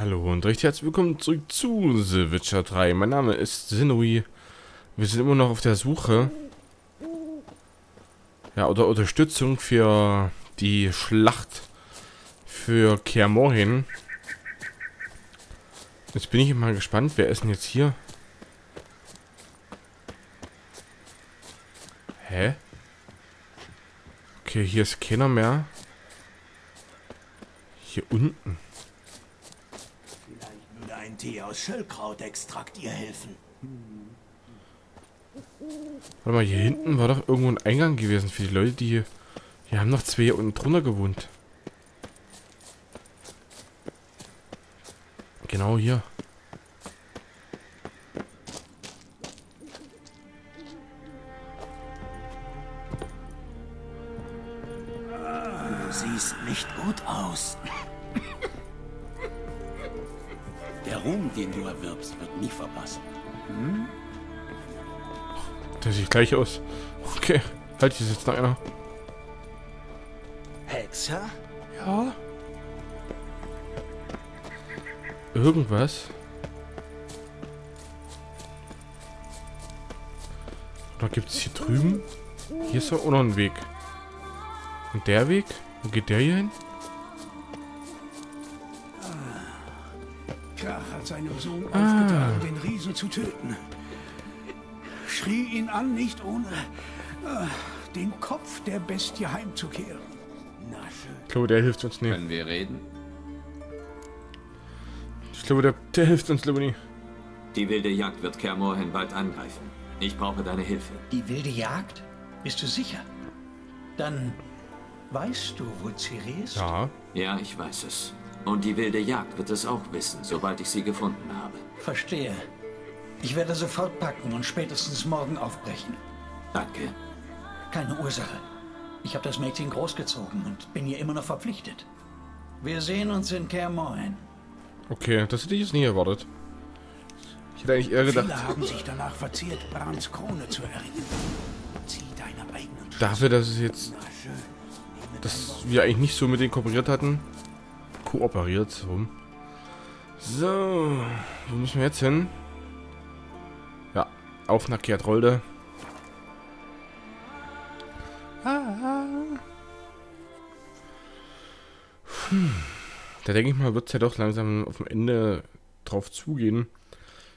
Hallo und recht herzlich willkommen zurück zu The Witcher 3. Mein Name ist Sinui. Wir sind immer noch auf der Suche. Ja, oder Unterstützung für die Schlacht für Kaer Morhen. Jetzt bin ich mal gespannt, wer ist denn jetzt hier? Hä? Okay, hier ist keiner mehr. Hier unten. Vielleicht würde ein Tee aus Schöllkrautextrakt ihr helfen. Warte mal, hier hinten war doch irgendwo ein Eingang gewesen für die Leute, die hier... Hier haben noch zwei hier unten drunter gewohnt. Genau hier. Du siehst nicht gut aus. Der Ruhm, den du erwirbst, wird nie verpassen. Hm? Der sieht gleich aus. Okay, halt, hier sitzt noch einer. Hexer? Ja. Irgendwas. Oder gibt es hier drüben? Hier ist doch auch noch ein Weg. Und der Weg? Wo geht der hier hin? Krach hat seinem Sohn aufgetragen, den Riesen zu töten. Schrie ihn an, nicht ohne den Kopf der Bestie heimzukehren. Na schön. Ich glaube, der hilft uns nicht. Können wir reden? Ich glaube, der hilft uns lieber nie. Die wilde Jagd wird Kaer Morhen bald angreifen. Ich brauche deine Hilfe. Die wilde Jagd? Bist du sicher? Dann weißt du, wo Ceres? Ja. Ja, ich weiß es. Und die wilde Jagd wird es auch wissen, sobald ich sie gefunden habe. Verstehe. Ich werde sofort packen und spätestens morgen aufbrechen. Danke. Keine Ursache. Ich habe das Mädchen großgezogen und bin ihr immer noch verpflichtet. Wir sehen uns in Kaer Morhen. Okay, das hätte ich jetzt nie erwartet. Ich hätte eigentlich eher gedacht... Viele haben sich danach verzehrt, Brans Krone zu erringen. Zieh deine eigenen Schlüsse. Dafür, dass es jetzt... Dass wir eigentlich nicht so mit denen kooperiert hatten. Kooperiert, so. So, wo müssen wir jetzt hin? Ja, auf nach Kehrtrolde. Da denke ich mal, wird es ja doch langsam auf dem Ende drauf zugehen.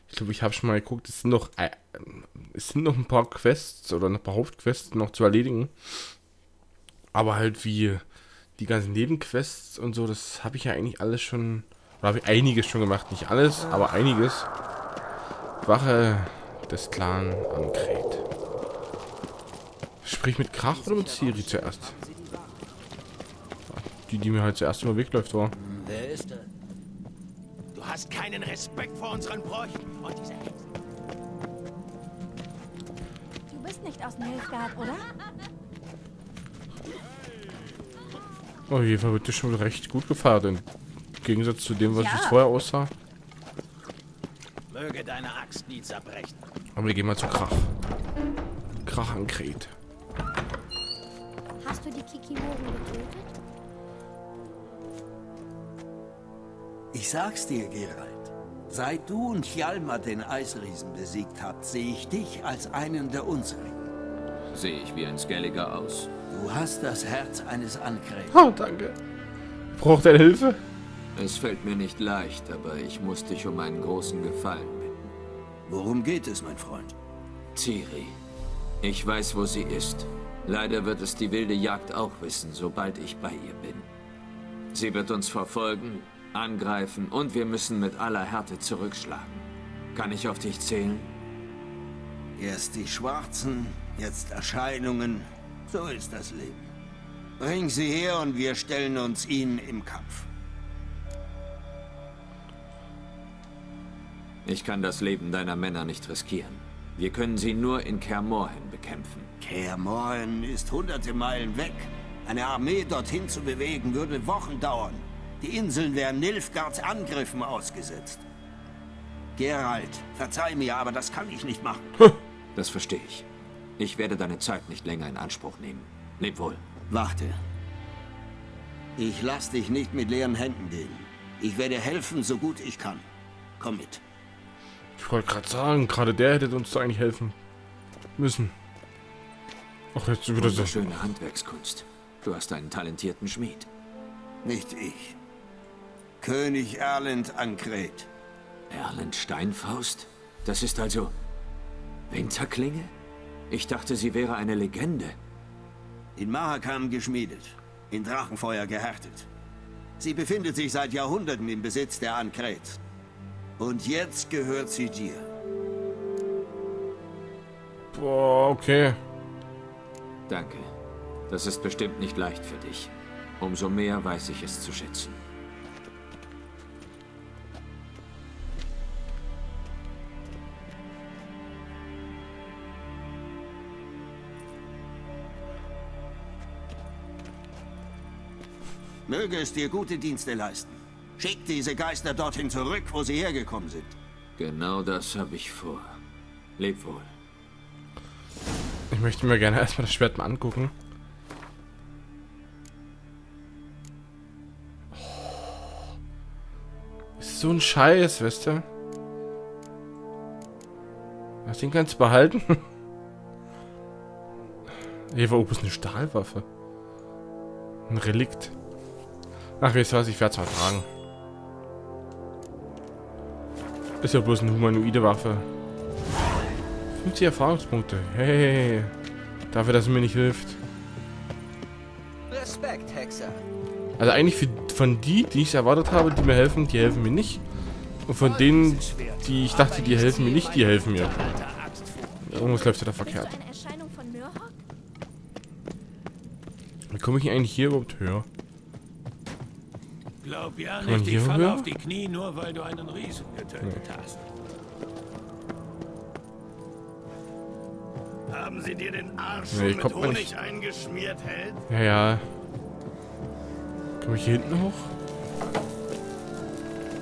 Ich glaube, ich habe schon mal geguckt, es sind noch ein paar Quests oder ein paar Hauptquests noch zu erledigen. Aber halt wie die ganzen Nebenquests und so, das habe ich ja eigentlich alles schon, oder habe ich einiges schon gemacht. Nicht alles, aber einiges. Wache des Clan Ankret. Sprich mit Krach oder mit Siri zuerst? Die mir halt zuerst über den Weg läuft, war. Wer ist denn? Du hast keinen Respekt vor unseren Bräuchen und dieser Hexe. Du bist nicht aus Nilfgaard, oder? Oh, auf jeden Fall wird dir schon recht gut gefeiert, im Gegensatz zu dem, was es vorher aussah. Möge deine Axt nie zerbrechen. Aber wir gehen mal zu Krach. Krach Ankret. Hast du die Kikimoren getötet? Ich sag's dir, Geralt. Seit du und Hjalmar den Eisriesen besiegt habt, sehe ich dich als einen der unsrigen. Sehe ich wie ein Skelliger aus. Du hast das Herz eines Ankret. Oh, danke. Braucht er Hilfe? Es fällt mir nicht leicht, aber ich muss dich um einen großen Gefallen bitten. Worum geht es, mein Freund? Ciri. Ich weiß, wo sie ist. Leider wird es die wilde Jagd auch wissen, sobald ich bei ihr bin. Sie wird uns verfolgen, angreifen und wir müssen mit aller Härte zurückschlagen. Kann ich auf dich zählen? Erst die Schwarzen, jetzt Erscheinungen. So ist das Leben. Bring sie her und wir stellen uns ihnen im Kampf. Ich kann das Leben deiner Männer nicht riskieren. Wir können sie nur in Kaer Morhen bekämpfen. Kaer Morhen ist hunderte Meilen weg. Eine Armee dorthin zu bewegen, würde Wochen dauern. Die Inseln wären Nilfgaards Angriffen ausgesetzt. Geralt, verzeih mir, aber das kann ich nicht machen. Das verstehe ich. Ich werde deine Zeit nicht länger in Anspruch nehmen. Leb wohl. Warte. Ich lass dich nicht mit leeren Händen gehen. Ich werde helfen, so gut ich kann. Komm mit. Ich wollte gerade sagen, gerade der hätte uns da eigentlich helfen müssen. Ach, jetzt wieder so schöne Handwerkskunst. Du hast einen talentierten Schmied. Nicht ich. König Erlend Angrät. Erlend Steinfaust? Das ist also Winterklinge? Ich dachte, sie wäre eine Legende. In Mahakam geschmiedet, in Drachenfeuer gehärtet. Sie befindet sich seit Jahrhunderten im Besitz der Ankret. Und jetzt gehört sie dir. Boah, okay. Danke. Das ist bestimmt nicht leicht für dich. Umso mehr weiß ich es zu schätzen. Möge es dir gute Dienste leisten. Schick diese Geister dorthin zurück, wo sie hergekommen sind. Genau das habe ich vor. Leb wohl. Ich möchte mir gerne erstmal das Schwert mal angucken. Ist so ein Scheiß, weißt du? Das Ding kannst du behalten. Evo ist eine Stahlwaffe. Ein Relikt. Ach, wisst ihr was? Ich werde es mal tragen. Ist ja bloß eine humanoide Waffe. 50 Erfahrungspunkte. Hey. Dafür, dass es mir nicht hilft. Respekt, Hexer. Also eigentlich für, von die, die ich erwartet habe, die mir helfen, die helfen mir nicht. Und von denen, die ich dachte, die helfen mir nicht, die helfen mir. Irgendwas läuft ja da verkehrt. Wie komme ich eigentlich hier überhaupt höher? Glaub ja nicht, ich falle auf die Knie, nur weil du einen Riesen getötet hast. Haben sie dir den Arsch mit Honig eingeschmiert, Held? Ja, ja. Komm ich hier hinten hoch?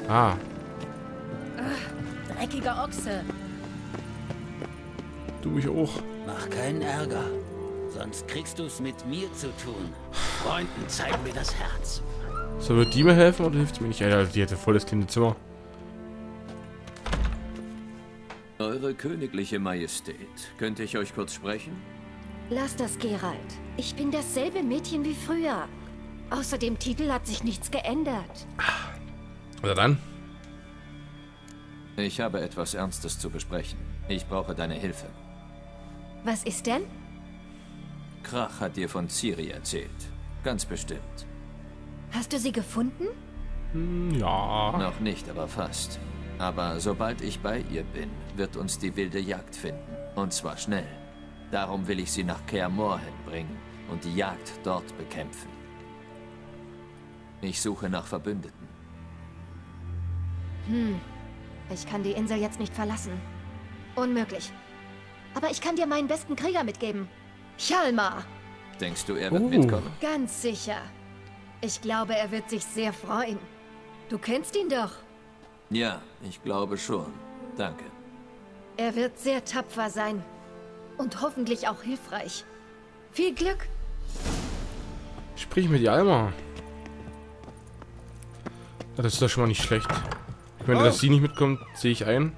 Ah. Ach, dreckiger Ochse. Du mich auch. Mach keinen Ärger. Sonst kriegst du es mit mir zu tun. Freunden zeigen mir das Herz. So, wird die mir helfen oder hilft sie mir nicht? Alter, die hätte voll das kleine Zimmer. Eure königliche Majestät, könnte ich euch kurz sprechen? Lass das, Geralt. Ich bin dasselbe Mädchen wie früher. Außer dem Titel hat sich nichts geändert. Oder dann? Ich habe etwas Ernstes zu besprechen. Ich brauche deine Hilfe. Was ist denn? Krach hat dir von Ciri erzählt. Ganz bestimmt. Hast du sie gefunden? Ja. Noch nicht, aber fast. Aber sobald ich bei ihr bin, wird uns die wilde Jagd finden. Und zwar schnell. Darum will ich sie nach Kaer Morhen bringen und die Jagd dort bekämpfen. Ich suche nach Verbündeten. Ich kann die Insel jetzt nicht verlassen. Unmöglich. Aber ich kann dir meinen besten Krieger mitgeben. Hjalmar! Denkst du, er wird mitkommen? Ganz sicher. Ich glaube, er wird sich sehr freuen. Du kennst ihn doch. Ja, ich glaube schon. Danke. Er wird sehr tapfer sein. Und hoffentlich auch hilfreich. Viel Glück. Sprich mit Hjalmar. Das ist doch schon mal nicht schlecht. Ich meine, dass sie nicht mitkommt, sehe ich ein.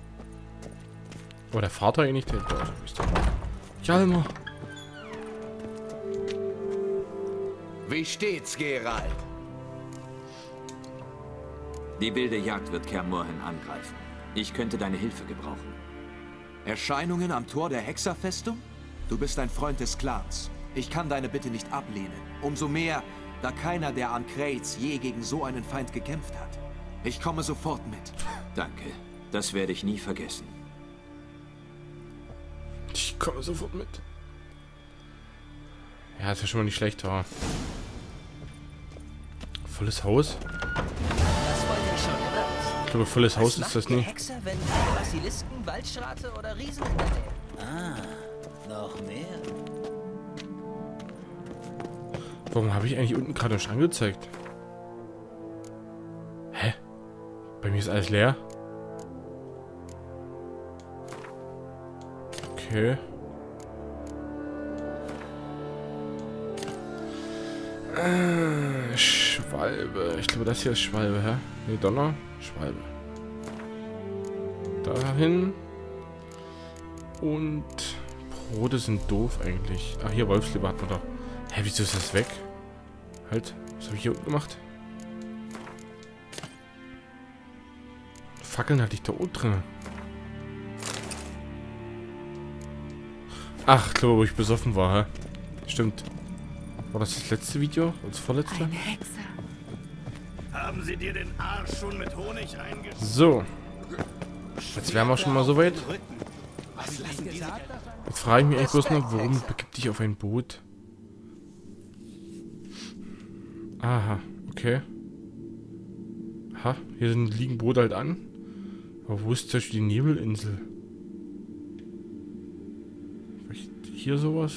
Aber der Vater eh nicht. Hjalmar. Wie steht's, Geralt? Die wilde Jagd wird Kaer Morhen angreifen. Ich könnte deine Hilfe gebrauchen. Erscheinungen am Tor der Hexerfestung? Du bist ein Freund des Clans. Ich kann deine Bitte nicht ablehnen. Umso mehr, da keiner der Ankrets je gegen so einen Feind gekämpft hat. Ich komme sofort mit. Danke. Das werde ich nie vergessen. Ich komme sofort mit. Ja, ist ja schon mal nicht schlecht, aber... Volles Haus? Ich glaube, volles Haus ist das nicht. Warum habe ich eigentlich unten gerade schon angezeigt? Hä? Bei mir ist alles leer. Okay. Schwalbe. Ich glaube, das hier ist Schwalbe, hä? Ne, Donner. Schwalbe. Dahin. Und Brote sind doof eigentlich. Ach, hier Wolfsleber hatten wir doch. Hä, wieso ist das weg? Halt, was habe ich hier unten gemacht? Fackeln hatte ich da unten drin. Ach, ich glaube, wo ich besoffen war, hä? Stimmt. War das das letzte Video? Das vorletzte? Ein Hexer. Haben Sie dir den Arsch schon mit Honig eingeschmiert? So. Jetzt wären wir schon mal so weit. Jetzt frage ich mich echt bloß noch, warum begibt dich auf ein Boot? Aha, okay. Ha, hier liegen Boote halt an. Aber wo ist zum Beispiel die Nebelinsel? Vielleicht hier sowas?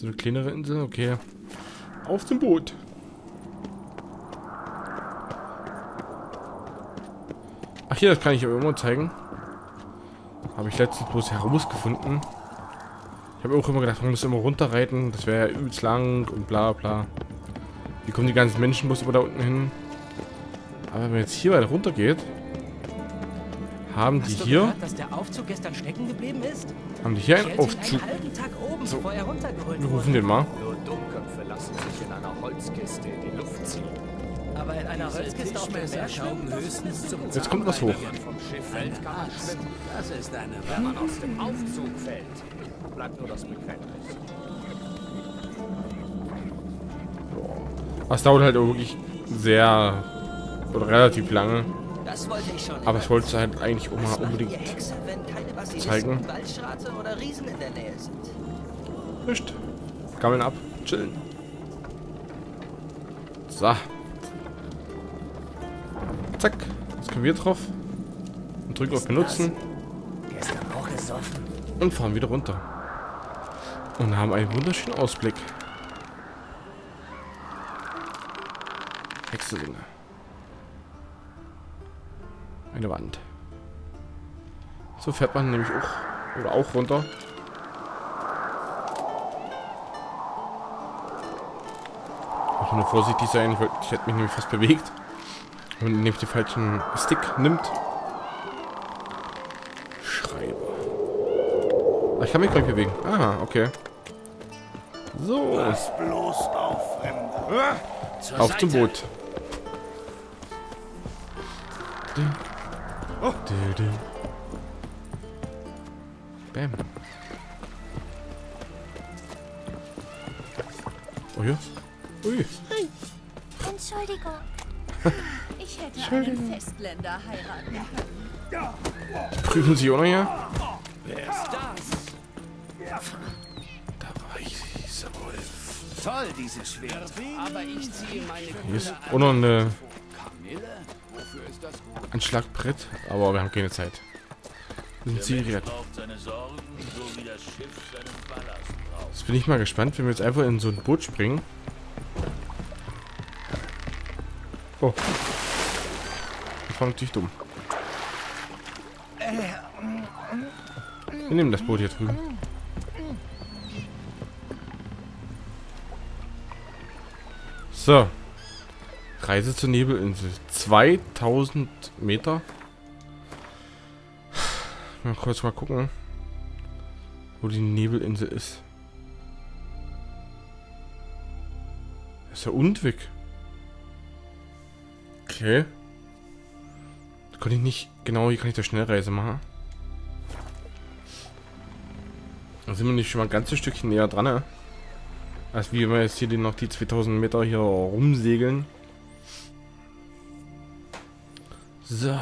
So eine kleinere Insel? Okay. Auf dem Boot! Ach hier, das kann ich aber immer zeigen. Habe ich letztens bloß herausgefunden. Ich habe auch immer gedacht, man muss immer runterreiten. Das wäre ja übelst lang und bla bla. Wie kommen die ganzen Menschen bloß immer da unten hin? Aber wenn man jetzt hier weiter runter geht, haben die hier... Hast du gehört, dass der Aufzug gestern stecken geblieben ist? Haben die hier einen Aufzug. So, wir rufen den mal. Nur Dummköpfe lassen sich in einer Holzkiste in die Luft ziehen. Aber in einer Holzkiste auf dem Meer schwimmen, höchstens zum... Jetzt kommt was hoch. Das ist eine, wenn man aus dem Aufzug fällt. Bleibt nur das Begräbnis. Das dauert halt auch wirklich sehr oder relativ lange. Aber ich wollte es halt eigentlich auch mal unbedingt zeigen. Nicht. Gammeln ab. Chillen. So. Zack. Jetzt können wir drauf. Und drücken auf Benutzen. Und fahren wieder runter. Und haben einen wunderschönen Ausblick. Hexerlinge. Eine Wand. So fährt man nämlich auch oder auch runter. Muss nur vorsichtig sein, ich hätte mich nämlich fast bewegt. Wenn man nämlich den falschen Stick nimmt. Schreiber. Ich kann mich gar nicht bewegen. Ah, okay. So. Pass bloß auf, Fremder. Auf zum Boot. Oh. Bam. Oh ja. Ui. Entschuldigung. Ich hätte einen Festländer heiraten können. Prüfen Sie, oder? Ja? Wer ist das? Da war ich, dieser Wolf. Toll, dieses Schwert. Aber ich ziehe meine Kugel an. Und noch eine... Ein Schlagbrett, aber wir haben keine Zeit. Sind Sie gerettet? Jetzt bin ich mal gespannt, wenn wir jetzt einfach in so ein Boot springen. Oh. Das war natürlich dumm. Wir nehmen das Boot hier drüben. So. Reise zur Nebelinsel. 2000 Meter. Mal kurz mal gucken, wo die Nebelinsel ist. Das ist ja unweg. Okay. Da kann ich nicht... Genau, hier kann ich da Schnellreise machen. Da sind wir nicht schon mal ein ganzes Stückchen näher dran, ne? Als wie wenn wir jetzt hier noch die 2000 Meter hier rumsegeln. So.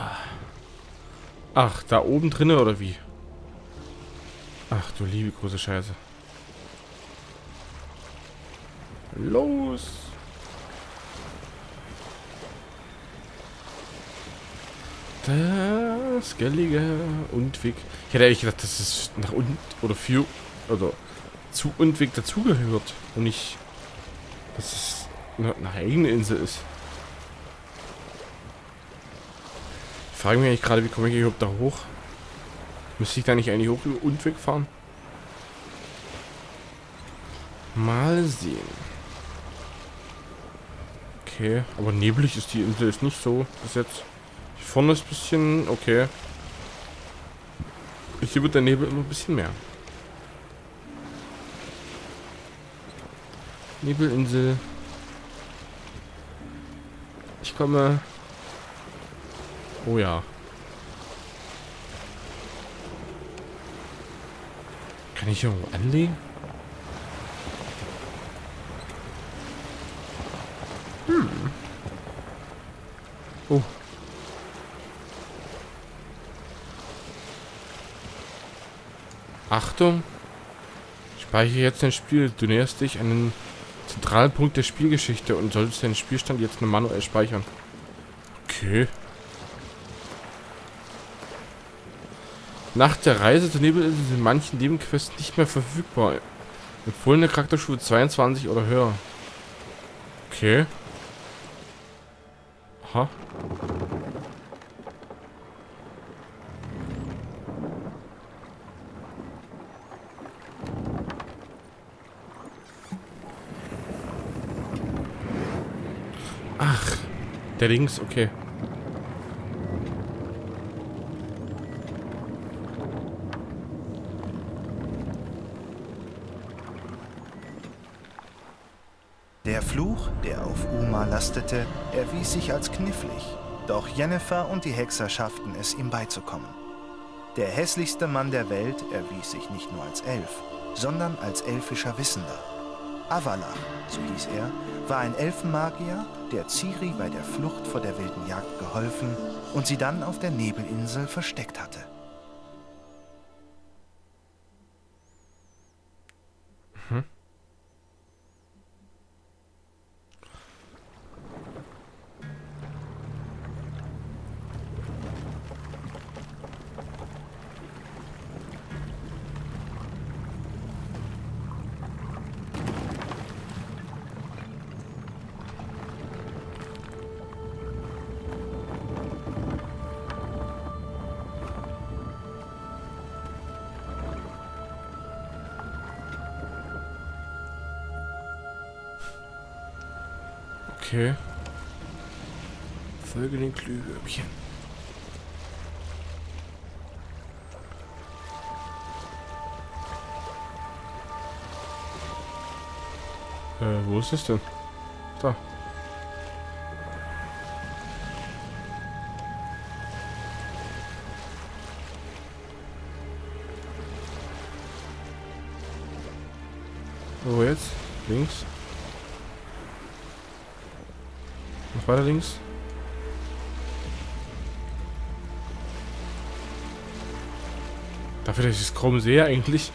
Ach, da oben drinne oder wie? Ach du liebe große Scheiße. Los! Das Gellige Unweg. Ich hätte ehrlich gedacht, dass es nach unten oder für oder zu Unweg dazugehört und nicht, dass es eine eigene Insel ist. Ich frage mich eigentlich gerade, wie komme ich überhaupt da hoch? Müsste ich da nicht eigentlich hoch über Unweg fahren? Mal sehen. Okay. Aber neblig ist die Insel, ist nicht so bis jetzt. Hier vorne ist ein bisschen... Okay. Hier wird der Nebel immer ein bisschen mehr. Nebelinsel. Ich komme. Oh ja. Kann ich irgendwo anlegen? Hm. Oh. Achtung. Speichere jetzt dein Spiel. Du näherst dich an den zentralen Punkt der Spielgeschichte und solltest deinen Spielstand jetzt nur manuell speichern. Okay. Nach der Reise zur Nebelinsel sind manche Nebenquests nicht mehr verfügbar. Empfohlene Charakterstufe 22 oder höher. Okay. Aha. Ach, der links, okay. Der Fluch, der auf Uma lastete, erwies sich als knifflig, doch Yennefer und die Hexer schafften es, ihm beizukommen. Der hässlichste Mann der Welt erwies sich nicht nur als Elf, sondern als elfischer Wissender. Avallac'h, so hieß er, war ein Elfenmagier, der Ciri bei der Flucht vor der wilden Jagd geholfen und sie dann auf der Nebelinsel versteckt hatte. Mhm. Okay. Folge den Glühwürmchen. Wo ist es denn? Da. Wo jetzt? Links? Noch weiter links. Dafür, dass ich es kaum sehe eigentlich,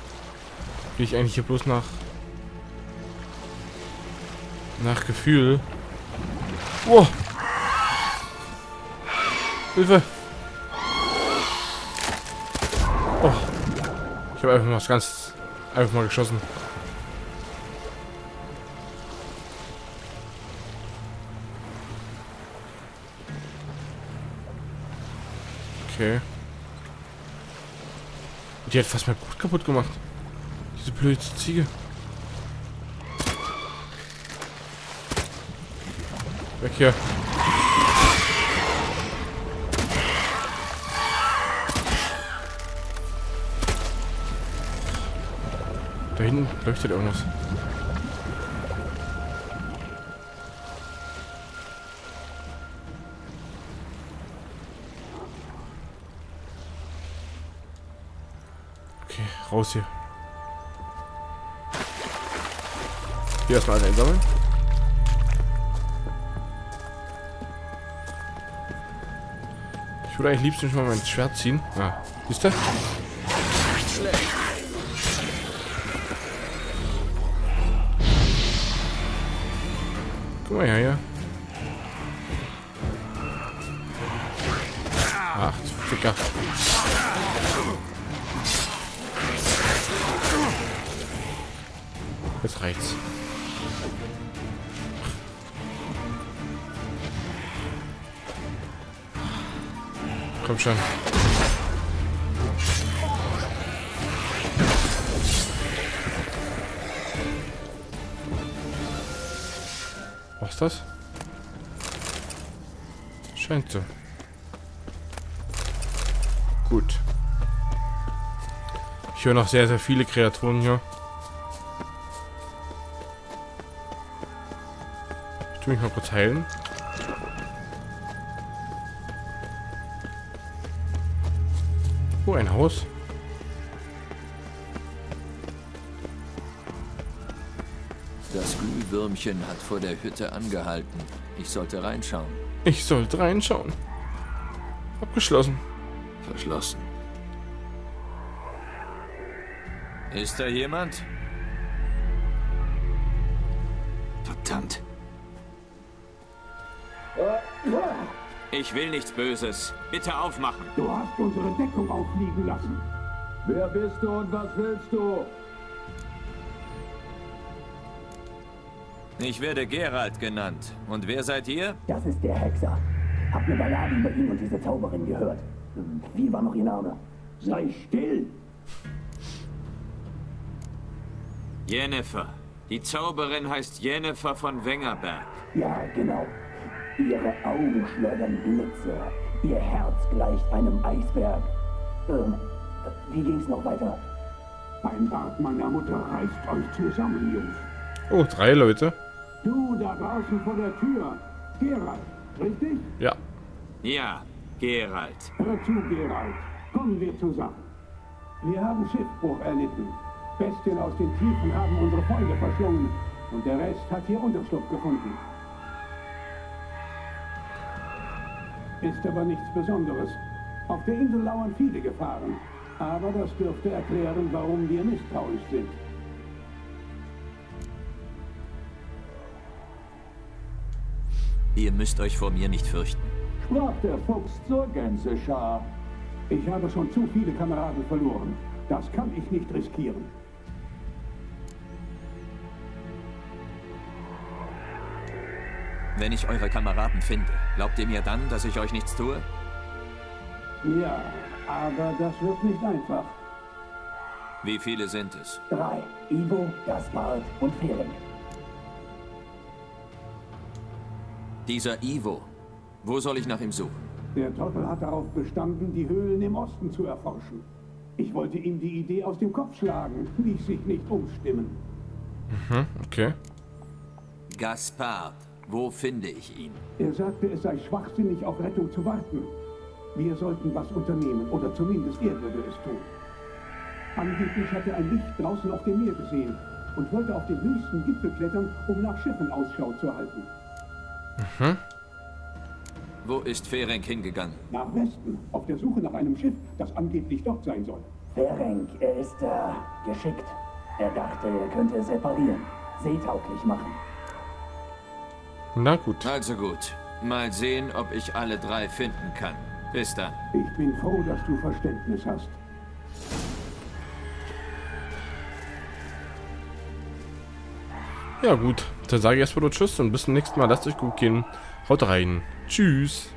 gehe ich eigentlich hier bloß nach Gefühl. Wow. Hilfe! Oh. Ich habe einfach mal geschossen. Okay. Die hat fast mein Boot kaputt gemacht. Diese blöde Ziege. Weg hier. Da hinten leuchtet irgendwas. Raus hier. Hier erstmal alle einsammeln. Ich würde eigentlich liebsten mal mein Schwert ziehen. Ah, ist der? Guck mal her, ja. Ach, Ficker. Jetzt reicht's. Komm schon. Was ist das? Scheint so. Gut. Ich höre noch sehr, sehr viele Kreaturen hier. Ich tue mich mal kurz heilen. Oh, ein Haus. Das Glühwürmchen hat vor der Hütte angehalten. Ich sollte reinschauen. Ich sollte reinschauen. Abgeschlossen. Verschlossen. Ist da jemand? Verdammt. Ich will nichts Böses. Bitte aufmachen. Du hast unsere Deckung aufliegen lassen. Wer bist du und was willst du? Ich werde Geralt genannt. Und wer seid ihr? Das ist der Hexer. Hab eine Ballade über ihn und diese Zauberin gehört. Wie war noch ihr Name? Sei still! Yennefer. Die Zauberin heißt Yennefer von Wengerberg. Ja, genau. Ihre Augen schleudern Blitze. Ihr Herz gleicht einem Eisberg. Wie ging's noch weiter? Ein Bart meiner Mutter reißt euch zusammen, Jungs. Oh, 3 Leute. Du da draußen vor der Tür. Geralt, richtig? Ja. Ja, Geralt. Hör zu, Geralt. Kommen wir zusammen. Wir haben Schiffbruch erlitten. Bestien aus den Tiefen haben unsere Freunde verschlungen. Und der Rest hat hier Unterschlupf gefunden. Ist aber nichts Besonderes. Auf der Insel lauern viele Gefahren. Aber das dürfte erklären, warum wir misstrauisch sind. Ihr müsst euch vor mir nicht fürchten. Sprach der Fuchs zur Gänseschar. Ich habe schon zu viele Kameraden verloren. Das kann ich nicht riskieren. Wenn ich eure Kameraden finde, glaubt ihr mir dann, dass ich euch nichts tue? Ja, aber das wird nicht einfach. Wie viele sind es? 3. Ivo, Gaspard und Ferenc. Dieser Ivo. Wo soll ich nach ihm suchen? Der Trottel hat darauf bestanden, die Höhlen im Osten zu erforschen. Ich wollte ihm die Idee aus dem Kopf schlagen, ließ sich nicht umstimmen. Mhm, okay. Gaspard, wo finde ich ihn? Er sagte, es sei schwachsinnig, auf Rettung zu warten. Wir sollten was unternehmen, oder zumindest er würde es tun. Angeblich hat er ein Licht draußen auf dem Meer gesehen und wollte auf den höchsten Gipfel klettern, um nach Schiffen Ausschau zu halten. Mhm. Wo ist Ferenc hingegangen? Nach Westen, auf der Suche nach einem Schiff, das angeblich dort sein soll. Ferenc, er ist geschickt. Er dachte, er könnte separieren, seetauglich machen. Na gut. Also gut. Mal sehen, ob ich alle 3 finden kann. Bis dann. Ich bin froh, dass du Verständnis hast. Ja gut, dann sage ich erstmal nur Tschüss und bis zum nächsten Mal. Lasst euch gut gehen. Haut rein. Tschüss.